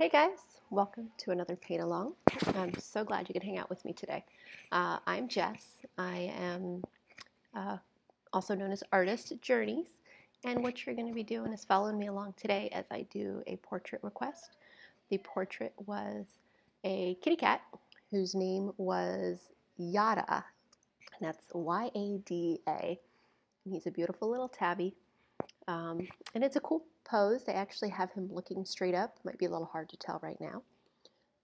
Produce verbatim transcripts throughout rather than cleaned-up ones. Hey guys, welcome to another paint along. I'm so glad you could hang out with me today. Uh, I'm Jess. I am uh, also known as Artist Journeys, and what you're going to be doing is following me along today as I do a portrait request. The portrait was a kitty cat whose name was Yada, and that's Y A D A. And he's a beautiful little tabby. Um, and it's a cool pose. They actually have him looking straight up. Might be a little hard to tell right now.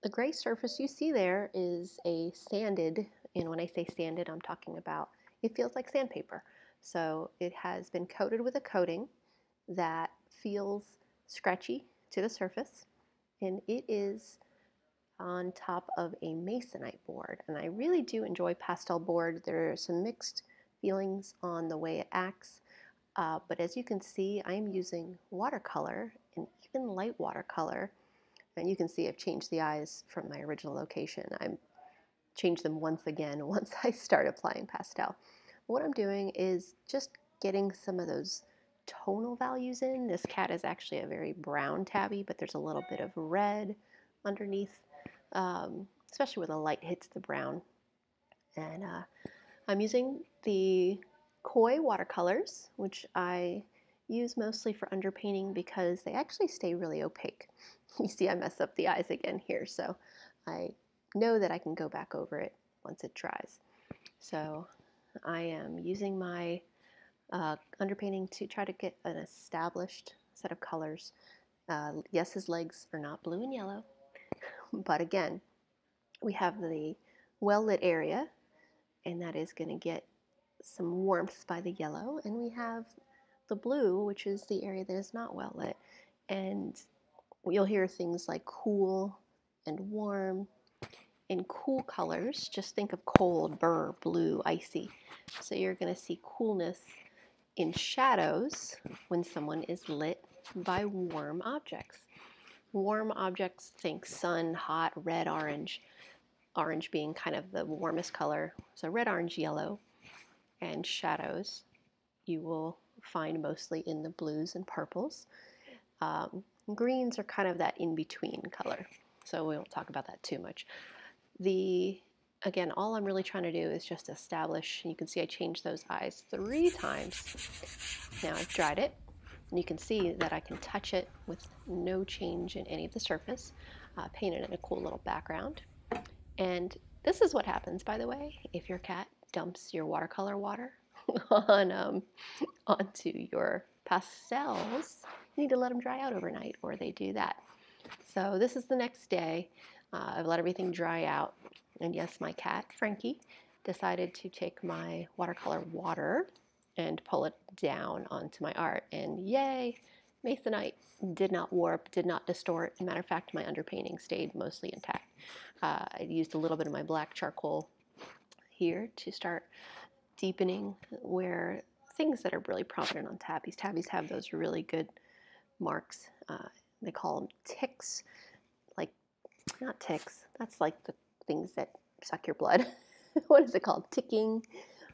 The gray surface you see there is a sanded, and when I say sanded, I'm talking about it feels like sandpaper. So it has been coated with a coating that feels scratchy to the surface, and it is on top of a Masonite board. And I really do enjoy pastel board. There are some mixed feelings on the way it acts. Uh, but as you can see, I'm using watercolor and even light watercolor. And you can see I've changed the eyes from my original location. I'm changed them once again once I start applying pastel. What I'm doing is just getting some of those tonal values in. This cat is actually a very brown tabby, but there's a little bit of red underneath, um, especially where the light hits the brown. And uh, I'm using the Koi watercolors, which I use mostly for underpainting because they actually stay really opaque. You see I mess up the eyes again here, so I know that I can go back over it once it dries. So I am using my uh, underpainting to try to get an established set of colors. Uh, yes, his legs are not blue and yellow, but again, we have the well-lit area, and that is going to get some warmth by the yellow, and we have the blue, which is the area that is not well lit, and you'll hear things like cool and warm. In cool colors, just think of cold, burr, blue, icy. So you're going to see coolness in shadows when someone is lit by warm objects. Warm objects, think sun, hot, red, orange, orange being kind of the warmest color, so red, orange, yellow. And shadows you will find mostly in the blues and purples. Um, greens are kind of that in-between color, so we won't talk about that too much. The again, all I'm really trying to do is just establish, and you can see I changed those eyes three times. Now I've dried it, and you can see that I can touch it with no change in any of the surface, uh, painted in a cool little background. And this is what happens, by the way, if your cat dumps your watercolor water on um, onto your pastels. You need to let them dry out overnight, or they do that. So this is the next day. Uh, I've let everything dry out, and yes, my cat Frankie decided to take my watercolor water and pull it down onto my art. And yay, Masonite did not warp, did not distort. As a matter of fact, my underpainting stayed mostly intact. Uh, I used a little bit of my black charcoal here to start deepening where things that are really prominent on tabbies. Tabbies have those really good marks. Uh, they call them ticks, like, not ticks, that's like the things that suck your blood. What is it called? Ticking,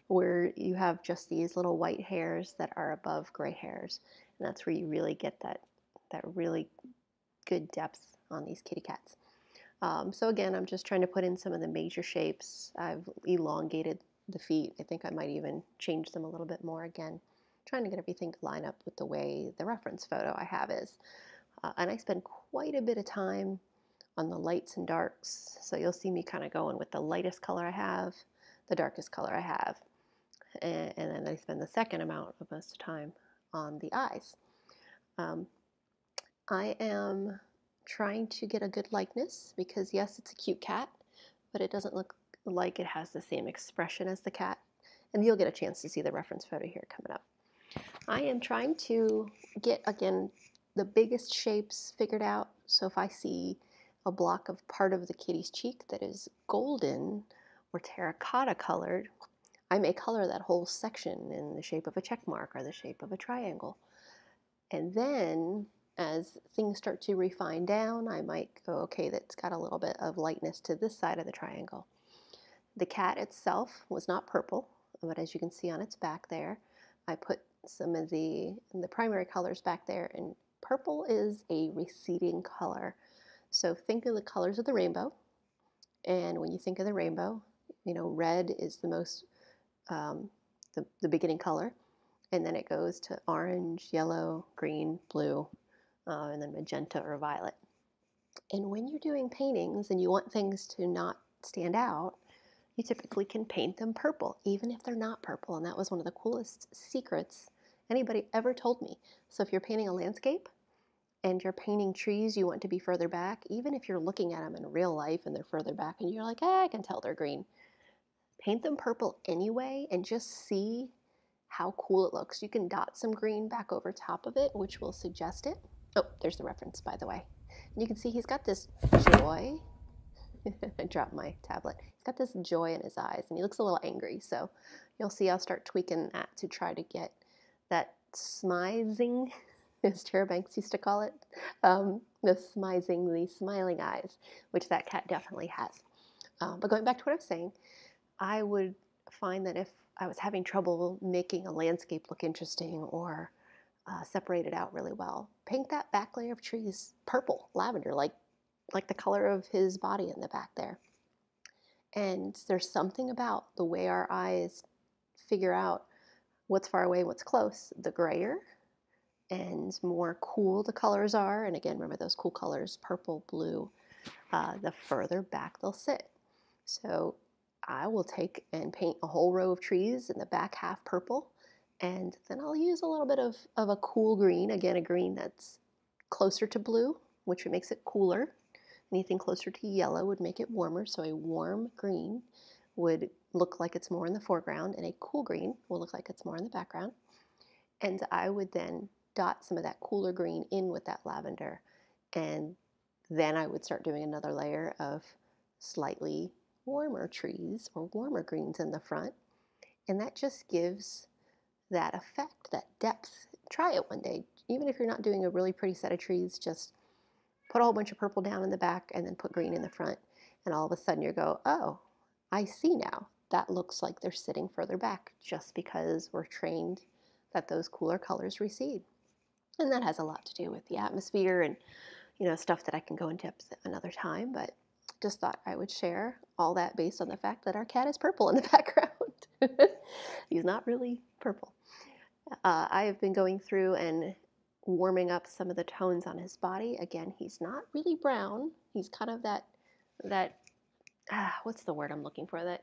where you have just these little white hairs that are above gray hairs. And that's where you really get that, that really good depth on these kitty cats. Um, so again, I'm just trying to put in some of the major shapes. I've elongated the feet. I think I might even change them a little bit more again, trying to get everything to line up with the way the reference photo I have is. Uh, and I spend quite a bit of time on the lights and darks. So you'll see me kind of going with the lightest color I have, the darkest color I have. And, and then I spend the second amount of most time on the eyes. Um, I am trying to get a good likeness because yes, it's a cute cat, but it doesn't look like it has the same expression as the cat, and you'll get a chance to see the reference photo here coming up. I am trying to get, again, the biggest shapes figured out. So if I see a block of part of the kitty's cheek that is golden or terracotta colored, I may color that whole section in the shape of a check mark or the shape of a triangle. And then as things start to refine down, I might go, okay, that's got a little bit of lightness to this side of the triangle. The cat itself was not purple, but as you can see on its back there, I put some of the, the primary colors back there, and purple is a receding color. So think of the colors of the rainbow. And when you think of the rainbow, you know, red is the most, um, the, the beginning color. And then it goes to orange, yellow, green, blue, uh, and then magenta or violet. And when you're doing paintings and you want things to not stand out, you typically can paint them purple, even if they're not purple. And that was one of the coolest secrets anybody ever told me. So if you're painting a landscape and you're painting trees you want to be further back, even if you're looking at them in real life and they're further back and you're like, ah, I can tell they're green, paint them purple anyway and just see how cool it looks. You can dot some green back over top of it, which will suggest it. Oh, there's the reference, by the way. And you can see he's got this joy. I dropped my tablet. He's got this joy in his eyes, and he looks a little angry. So you'll see I'll start tweaking that to try to get that smizing, as Tyra Banks used to call it, um, the smizing, the smiling eyes, which that cat definitely has. Um, but going back to what I was saying, I would find that if I was having trouble making a landscape look interesting or uh, separate it out really well, paint that back layer of trees purple, lavender, like like the color of his body in the back there. And there's something about the way our eyes figure out what's far away, what's close. The grayer and more cool the colors are, and again, remember those cool colors, purple, blue, uh, the further back they'll sit. So I will take and paint a whole row of trees in the back half purple, and then I'll use a little bit of, of a cool green, again, a green that's closer to blue, which makes it cooler. Anything closer to yellow would make it warmer, so a warm green would look like it's more in the foreground, and a cool green will look like it's more in the background. And I would then dot some of that cooler green in with that lavender, and then I would start doing another layer of slightly warmer trees or warmer greens in the front, and that just gives that effect, that depth. Try it one day. Even if you're not doing a really pretty set of trees, just put a whole bunch of purple down in the back and then put green in the front, and all of a sudden you go, oh, I see now. That looks like they're sitting further back just because we're trained that those cooler colors recede. And that has a lot to do with the atmosphere and, you know, stuff that I can go into another time, but just thought I would share all that based on the fact that our cat is purple in the background. He's not really purple. Uh, I have been going through and warming up some of the tones on his body. Again, he's not really brown. He's kind of that, that ah, what's the word I'm looking for? That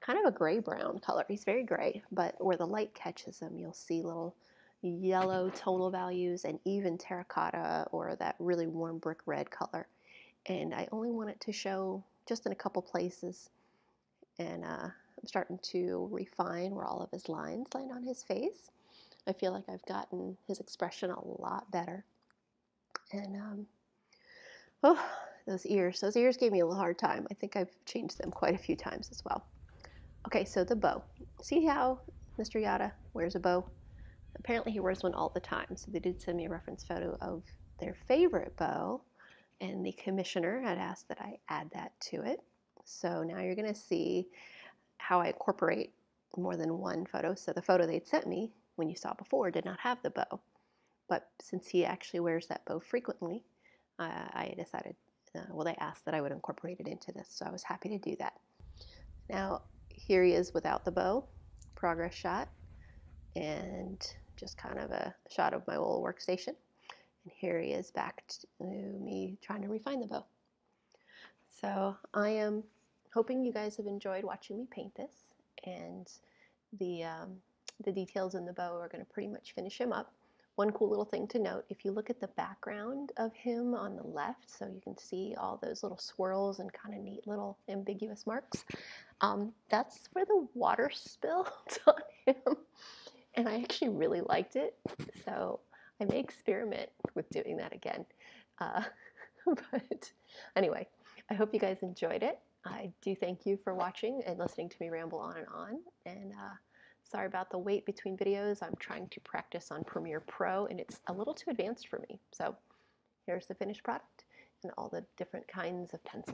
kind of a gray-brown color. He's very gray, but where the light catches him, you'll see little yellow tonal values and even terracotta or that really warm brick red color. And I only want it to show just in a couple places. And uh, I'm starting to refine where all of his lines line on his face. I feel like I've gotten his expression a lot better. And, um, oh, those ears. Those ears gave me a hard time. I think I've changed them quite a few times as well. Okay, so the bow. See how Mister Yada wears a bow? Apparently he wears one all the time. So they did send me a reference photo of their favorite bow, and the commissioner had asked that I add that to it. So now you're going to see how I incorporate more than one photo. So the photo they'd sent me, when you saw before, did not have the bow, but since he actually wears that bow frequently, uh, I decided, uh, well, they asked that I would incorporate it into this, so I was happy to do that. Now here he is without the bow, progress shot, and just kind of a shot of my old workstation, and here he is back to me trying to refine the bow. So I am hoping you guys have enjoyed watching me paint this, and the um, the details in the bow are going to pretty much finish him up. One cool little thing to note, if you look at the background of him on the left, so you can see all those little swirls and kind of neat little ambiguous marks, um, that's where the water spilled on him, and I actually really liked it, so I may experiment with doing that again. Uh, but anyway, I hope you guys enjoyed it. I do thank you for watching and listening to me ramble on and on, and uh, sorry about the wait between videos. I'm trying to practice on Premiere Pro, and it's a little too advanced for me. So here's the finished product and all the different kinds of pencils.